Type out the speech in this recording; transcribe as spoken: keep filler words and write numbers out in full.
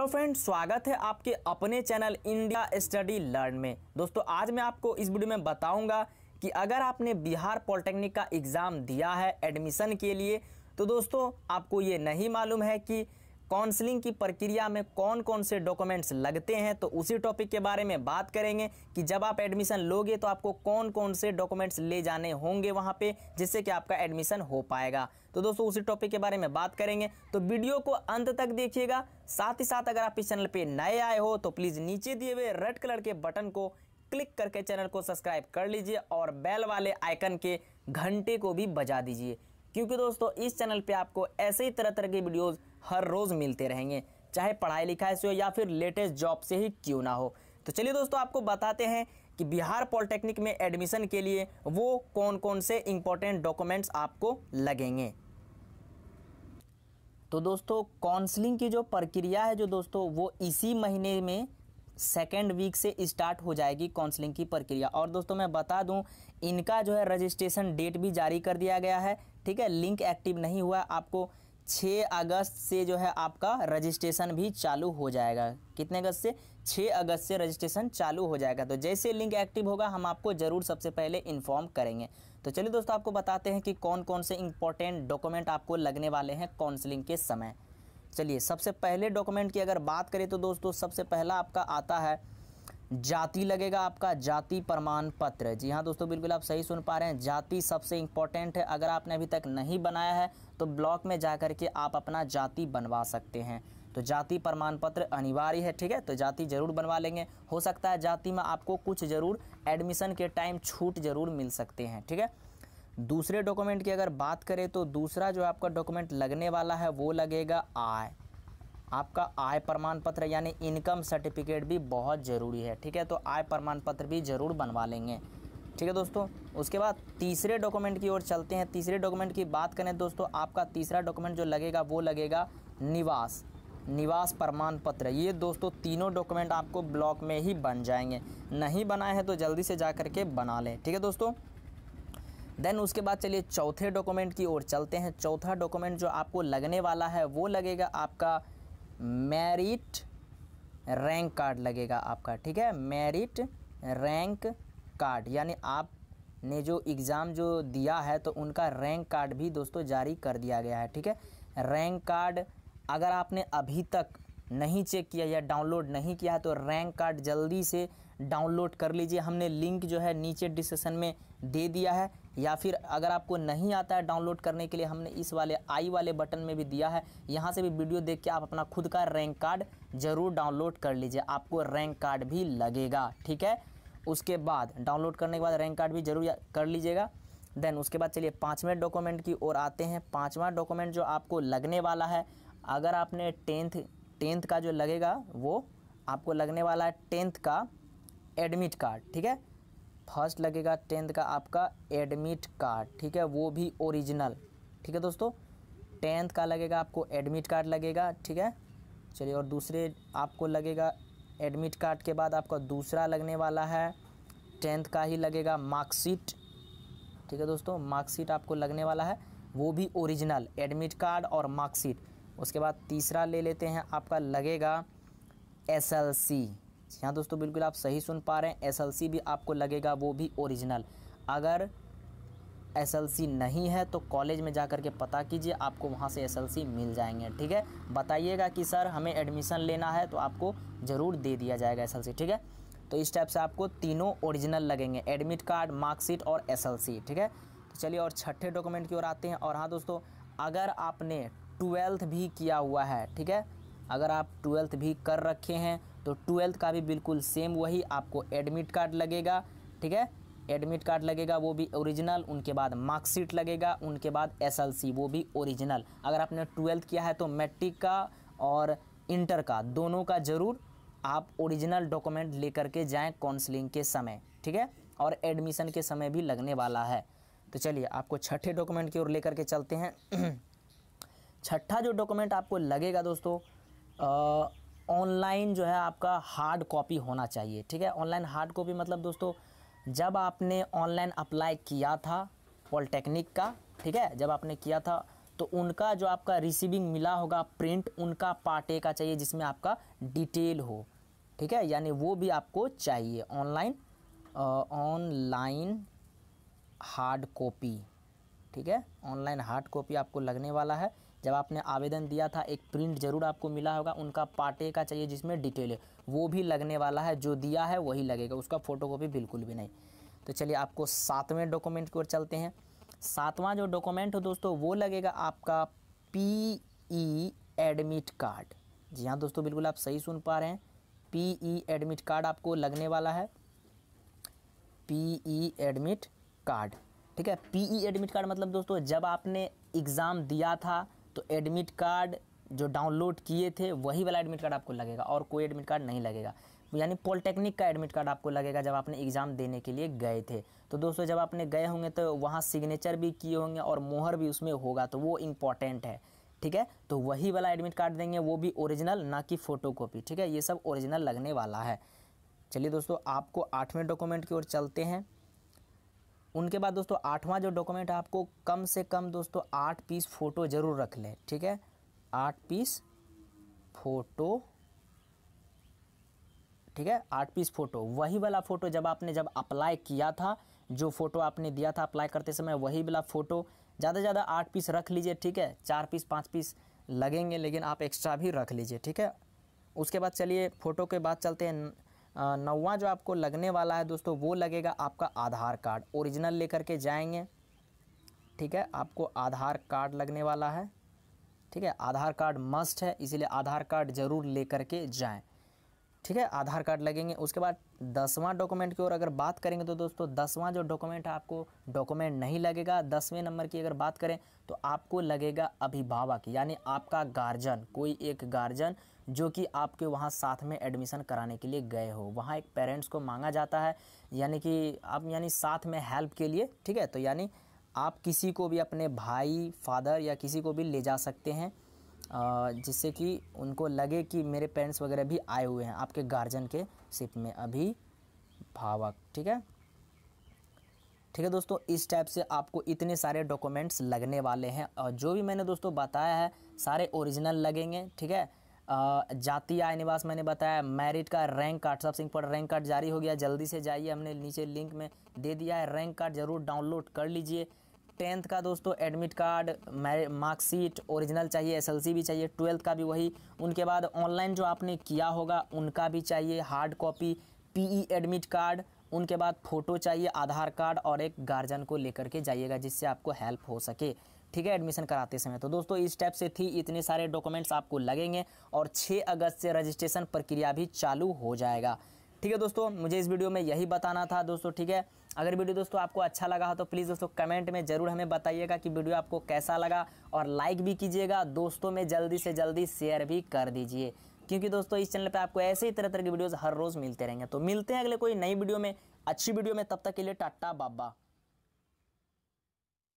Hello friend, स्वागत है आपके अपने चैनल इंडिया स्टडी लर्न में। दोस्तों आज मैं आपको इस वीडियो में बताऊंगा कि अगर आपने बिहार पॉलिटेक्निक का एग्ज़ाम दिया है एडमिशन के लिए, तो दोस्तों आपको ये नहीं मालूम है कि काउंसलिंग की प्रक्रिया में कौन कौन से डॉक्यूमेंट्स लगते हैं। तो उसी टॉपिक के बारे में बात करेंगे कि जब आप एडमिशन लोगे तो आपको कौन कौन से डॉक्यूमेंट्स ले जाने होंगे वहाँ पे, जिससे कि आपका एडमिशन हो पाएगा। तो दोस्तों उसी टॉपिक के बारे में बात करेंगे, तो वीडियो को अंत तक देखिएगा। साथ ही साथ अगर आप इस चैनल पर नए आए हो तो प्लीज़ नीचे दिए हुए रेड कलर के बटन को क्लिक करके चैनल को सब्सक्राइब कर लीजिए और बेल वाले आइकन के घंटे को भी बजा दीजिए, क्योंकि दोस्तों इस चैनल पे आपको ऐसे ही तरह तरह के वीडियोस हर रोज़ मिलते रहेंगे, चाहे पढ़ाई लिखाई से हो या फिर लेटेस्ट जॉब से ही क्यों ना हो। तो चलिए दोस्तों आपको बताते हैं कि बिहार पॉलिटेक्निक में एडमिशन के लिए वो कौन कौन से इम्पोर्टेंट डॉक्यूमेंट्स आपको लगेंगे। तो दोस्तों काउंसलिंग की जो प्रक्रिया है जो दोस्तों वो इसी महीने में सेकेंड वीक से स्टार्ट हो जाएगी काउंसलिंग की प्रक्रिया। और दोस्तों मैं बता दूं, इनका जो है रजिस्ट्रेशन डेट भी जारी कर दिया गया है, ठीक है। लिंक एक्टिव नहीं हुआ, आपको छह अगस्त से जो है आपका रजिस्ट्रेशन भी चालू हो जाएगा। कितने अगस्त से? छह अगस्त से रजिस्ट्रेशन चालू हो जाएगा। तो जैसे लिंक एक्टिव होगा हम आपको ज़रूर सबसे पहले इन्फॉर्म करेंगे। तो चलिए दोस्तों आपको बताते हैं कि कौन कौन से इंपॉर्टेंट डॉक्यूमेंट आपको लगने वाले हैं काउंसलिंग के समय। चलिए सबसे पहले डॉक्यूमेंट की अगर बात करें तो दोस्तों सबसे पहला आपका आता है जाति लगेगा, आपका जाति प्रमाण पत्र। जी हाँ दोस्तों, बिल्कुल आप सही सुन पा रहे हैं, जाति सबसे इम्पोर्टेंट है। अगर आपने अभी तक नहीं बनाया है तो ब्लॉक में जा कर के आप अपना जाति बनवा सकते हैं। तो जाति प्रमाण पत्र अनिवार्य है, ठीक है। तो जाति ज़रूर बनवा लेंगे, हो सकता है जाति में आपको कुछ ज़रूर एडमिशन के टाइम छूट ज़रूर मिल सकते हैं, ठीक है। दूसरे डॉक्यूमेंट की अगर बात करें तो दूसरा जो आपका डॉक्यूमेंट लगने वाला है वो लगेगा आय, आपका आय प्रमाण पत्र यानी इनकम सर्टिफिकेट भी बहुत ज़रूरी है, ठीक है। तो आय प्रमाण पत्र भी ज़रूर बनवा लेंगे, ठीक है दोस्तों। उसके बाद तीसरे डॉक्यूमेंट की ओर चलते हैं। तीसरे डॉक्यूमेंट की बात करें दोस्तों, आपका तीसरा डॉक्यूमेंट जो लगेगा वो लगेगा निवास, निवास प्रमाण पत्र। ये दोस्तों तीनों डॉक्यूमेंट आपको ब्लॉक में ही बन जाएंगे, नहीं बनाए हैं तो जल्दी से जा कर के बना लें, ठीक है दोस्तों। देन उसके बाद चलिए चौथे डॉक्यूमेंट की ओर चलते हैं। चौथा डॉक्यूमेंट जो आपको लगने वाला है वो लगेगा आपका मेरिट रैंक कार्ड लगेगा आपका, ठीक है। मेरिट रैंक कार्ड यानी आपने जो एग्ज़ाम जो दिया है तो उनका रैंक कार्ड भी दोस्तों जारी कर दिया गया है, ठीक है। रैंक कार्ड अगर आपने अभी तक नहीं चेक किया या डाउनलोड नहीं किया है तो रैंक कार्ड जल्दी से डाउनलोड कर लीजिए। हमने लिंक जो है नीचे डिस्क्रिप्शन में दे दिया है, या फिर अगर आपको नहीं आता है डाउनलोड करने के लिए हमने इस वाले आई वाले बटन में भी दिया है, यहाँ से भी वीडियो देख के आप अपना खुद का रैंक कार्ड ज़रूर डाउनलोड कर लीजिए, आपको रैंक कार्ड भी लगेगा, ठीक है। उसके बाद डाउनलोड करने के बाद रैंक कार्ड भी जरूर कर लीजिएगा। देन उसके बाद चलिए पाँचवें डॉक्यूमेंट की ओर आते हैं। पाँचवा डॉक्यूमेंट जो आपको लगने वाला है, अगर आपने टेंथ टेंथ का जो लगेगा वो आपको लगने वाला है टेंथ का एडमिट कार्ड, ठीक है। फर्स्ट लगेगा टेंथ का आपका एडमिट कार्ड, ठीक है, वो भी ओरिजिनल, ठीक है दोस्तों। टेंथ का लगेगा आपको एडमिट कार्ड लगेगा, ठीक है। चलिए और दूसरे आपको लगेगा एडमिट कार्ड के बाद आपका दूसरा लगने वाला है टेंथ का ही लगेगा मार्कशीट, ठीक है दोस्तों। मार्कशीट आपको लगने वाला है वो भी ओरिजिनल, एडमिट कार्ड और मार्कशीट। उसके बाद तीसरा ले लेते हैं, आपका लगेगा एस एल सी। हाँ दोस्तों बिल्कुल आप सही सुन पा रहे हैं, एस एल सी भी आपको लगेगा, वो भी ओरिजिनल। अगर एस एल सी नहीं है तो कॉलेज में जा कर के पता कीजिए, आपको वहाँ से एस एल सी मिल जाएंगे, ठीक है। बताइएगा कि सर हमें एडमिशन लेना है तो आपको ज़रूर दे दिया जाएगा एस एल सी, ठीक है। तो इस टाइप से आपको तीनों ओरिजिनल लगेंगे, एडमिट कार्ड, मार्कशीट और एस एल सी, ठीक है। तो चलिए और छठे डॉक्यूमेंट की ओर आते हैं। और हाँ दोस्तों, अगर आपने ट्वेल्थ भी किया हुआ है, ठीक है, अगर आप ट्वेल्थ भी कर रखे हैं तो ट्वेल्थ का भी बिल्कुल सेम वही आपको एडमिट कार्ड लगेगा, ठीक है। एडमिट कार्ड लगेगा वो भी ओरिजिनल, उनके बाद मार्कशीट लगेगा, उनके बाद एस एल सी वो भी ओरिजिनल। अगर आपने ट्वेल्थ किया है तो मैट्रिक का और इंटर का दोनों का ज़रूर आप ओरिजिनल डॉक्यूमेंट लेकर के जाएँ काउंसलिंग के समय, ठीक है, और एडमिशन के समय भी लगने वाला है। तो चलिए आपको छठे डॉक्यूमेंट की ओर लेकर के चलते हैं। छठा जो डॉक्यूमेंट आपको लगेगा दोस्तों, ऑनलाइन जो है आपका हार्ड कॉपी होना चाहिए, ठीक है। ऑनलाइन हार्ड कॉपी मतलब दोस्तों जब आपने ऑनलाइन अप्लाई किया था पॉलिटेक्निक का, ठीक है, जब आपने किया था तो उनका जो आपका रिसीविंग मिला होगा प्रिंट उनका पार्ट ए का चाहिए जिसमें आपका डिटेल हो, ठीक है, यानी वो भी आपको चाहिए ऑनलाइन ऑनलाइन हार्ड कॉपी, ठीक है, ऑनलाइन हार्ड कॉपी आपको लगने वाला है। जब आपने आवेदन दिया था एक प्रिंट जरूर आपको मिला होगा, उनका पार्ट ए का चाहिए जिसमें डिटेल है, वो भी लगने वाला है, जो दिया है वही लगेगा, उसका फ़ोटोकॉपी बिल्कुल भी नहीं। तो चलिए आपको सातवें डॉक्यूमेंट की ओर चलते हैं। सातवां जो डॉक्यूमेंट हो दोस्तों वो लगेगा आपका पी ई एडमिट कार्ड। जी हाँ दोस्तों, बिल्कुल आप सही सुन पा रहे हैं, पी ई एडमिट कार्ड आपको लगने वाला है, पी ई एडमिट कार्ड, ठीक है। पी ई एडमिट कार्ड मतलब दोस्तों जब आपने एग्ज़ाम दिया था तो एडमिट कार्ड जो डाउनलोड किए थे वही वाला एडमिट कार्ड आपको लगेगा, और कोई एडमिट कार्ड नहीं लगेगा, यानी पॉलिटेक्निक का एडमिट कार्ड आपको लगेगा जब आपने एग्ज़ाम देने के लिए गए थे। तो दोस्तों जब आपने गए होंगे तो वहाँ सिग्नेचर भी किए होंगे और मोहर भी उसमें होगा, तो वो इम्पॉर्टेंट है, ठीक है। तो वही वाला एडमिट कार्ड देंगे, वो भी ओरिजिनल, ना कि फ़ोटोकॉपी, ठीक है, ये सब ओरिजिनल लगने वाला है। चलिए दोस्तों आपको आठवें डॉक्यूमेंट की ओर चलते हैं। उनके बाद दोस्तों आठवां जो डॉक्यूमेंट है आपको कम से कम दोस्तों आठ पीस फ़ोटो ज़रूर रख लें, ठीक है, आठ पीस फ़ोटो, ठीक है, आठ पीस फ़ोटो, वही वाला फ़ोटो जब आपने जब अप्लाई किया था, जो फ़ोटो आपने दिया था अप्लाई करते समय वही वाला फ़ोटो, ज़्यादा से ज़्यादा आठ पीस रख लीजिए, ठीक है, चार पीस पाँच पीस लगेंगे लेकिन आप एक्स्ट्रा भी रख लीजिए, ठीक है। उसके बाद चलिए फ़ोटो के बाद चलते हैं नौवां जो आपको लगने वाला है दोस्तों, वो लगेगा आपका आधार कार्ड, ओरिजिनल लेकर के जाएंगे, ठीक है, आपको आधार कार्ड लगने वाला है, ठीक है, आधार कार्ड मस्ट है, इसीलिए आधार कार्ड ज़रूर लेकर के जाएं, ठीक है, आधार कार्ड लगेंगे। उसके बाद दसवां डॉक्यूमेंट की ओर अगर बात करेंगे तो दोस्तों दसवां जो डॉक्यूमेंट है आपको डॉक्यूमेंट नहीं लगेगा। दसवें नंबर की अगर बात करें तो आपको लगेगा अभिभावक, यानी आपका गार्जियन, कोई एक गार्जियन जो कि आपके वहाँ साथ में एडमिशन कराने के लिए गए हो, वहाँ एक पेरेंट्स को मांगा जाता है, यानी कि आप यानी साथ में हेल्प के लिए, ठीक है। तो यानी आप किसी को भी अपने भाई, फादर या किसी को भी ले जा सकते हैं, जिससे कि उनको लगे कि मेरे पेरेंट्स वगैरह भी आए हुए हैं, आपके गार्जियन के शिप में अभिभावक, ठीक है, ठीक है दोस्तों। इस टाइप से आपको इतने सारे डॉक्यूमेंट्स लगने वाले हैं, और जो भी मैंने दोस्तों बताया है सारे ओरिजिनल लगेंगे, ठीक है। जाति आय निवास मैंने बताया, मैरिट का रैंक कार्ड, सब सिंह पर रैंक कार्ड जारी हो गया, जल्दी से जाइए, हमने नीचे लिंक में दे दिया है, रैंक कार्ड ज़रूर डाउनलोड कर लीजिए। टेंथ का दोस्तों एडमिट कार्ड, मार्कशीट ओरिजिनल चाहिए, एसएलसी भी चाहिए, ट्वेल्थ का भी वही, उनके बाद ऑनलाइन जो आपने किया होगा उनका भी चाहिए hard copy, PE admit card, उनके बाद फ़ोटो चाहिए, आधार कार्ड, और एक गार्जियन को लेकर के जाइएगा जिससे आपको हेल्प हो सके, ठीक है, एडमिशन कराते समय। तो दोस्तों इस स्टेप से थी, इतने सारे डॉक्यूमेंट्स आपको लगेंगे, और छह अगस्त से रजिस्ट्रेशन प्रक्रिया भी चालू हो जाएगा, ठीक है दोस्तों। मुझे इस वीडियो में यही बताना था दोस्तों, ठीक है। अगर वीडियो दोस्तों आपको अच्छा लगा हो तो प्लीज़ दोस्तों कमेंट में ज़रूर हमें बताइएगा कि वीडियो आपको कैसा लगा, और लाइक भी कीजिएगा, दोस्तों में जल्दी से जल्दी शेयर भी कर दीजिए, क्योंकि दोस्तों इस चैनल पे आपको ऐसे ही तरह तरह की वीडियोज़ हर रोज़ मिलते रहेंगे। तो मिलते हैं अगले कोई नई वीडियो में, अच्छी वीडियो में, तब तक के लिए टाटा बाबा।